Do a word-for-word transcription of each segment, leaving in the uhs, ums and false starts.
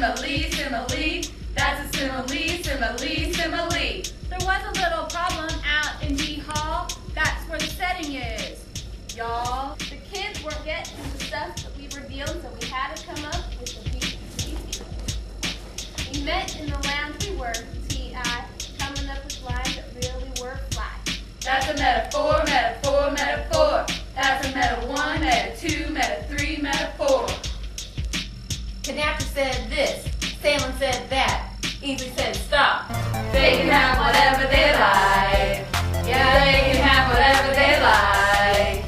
simile, simile. That's a simile, simile, simile. There was a little problem out in G-Hall. That's where the setting is, y'all. The kids were getting the stuff that we revealed, so we had to come up with the P C. We met in the lounge. We were T I, coming up with lines that really were fly. That's a metaphor, metaphor, metaphor. That's a meta one, meta two, meta three, meta four. Kanapka said this. Salem said that. Easley said stop. They can have whatever they like. Yeah, they can have whatever they like.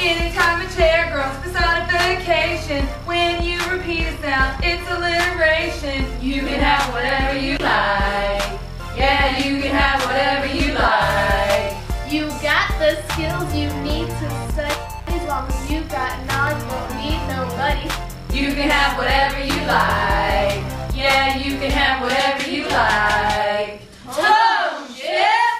Anytime a chair grows personification, when you repeat a sound, it's alliteration. You can have whatever you like. Yeah, you can have whatever you like. You got the skills you need to study. As long as you got knowledge, won't need nobody. You can have whatever you like. Yeah, you can have whatever you like. Oh, yeah!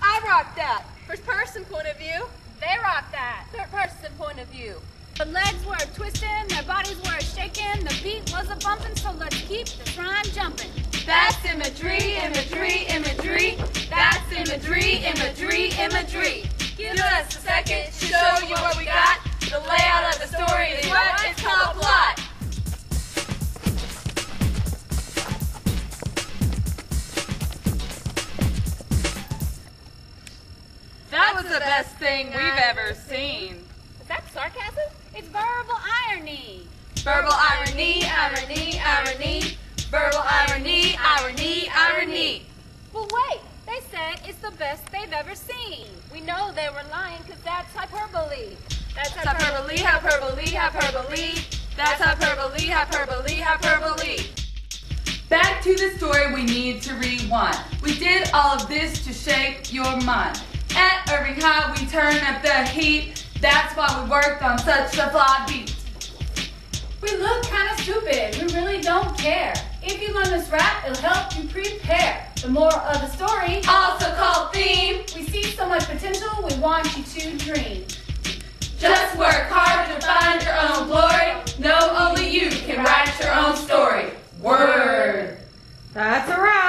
I rock that. First person point of view, they rock that. Third person point of view. The legs were twisting, their bodies were shaking, the beat was a bumping, so let's keep the rhyme jumping. That's imagery, imagery, imagery. That's imagery, imagery, imagery. Give us a second to show you what we got. The layout of the story is what it's called a plot. That was the best thing we've ever seen. Is that sarcasm? It's verbal irony. Verbal irony, irony, irony. Verbal irony, irony, irony. Well, wait. They said it's the best they've ever seen. We know they were lying because that's hyperbole. That's hyperbole, hyperbole, hyperbole. That's hyperbole, hyperbole, hyperbole. Back to the story we need to rewind. We did all of this to shape your mind. At Irving High, we turn up the heat. That's why we worked on such a fly beat. We look kind of stupid. We really don't care. If you learn this rap, it'll help you prepare. The moral of the story, also called theme. We see so much potential, we want you to dream. Just work hard to find your own glory. No, only you can write your own story. Word. That's a wrap.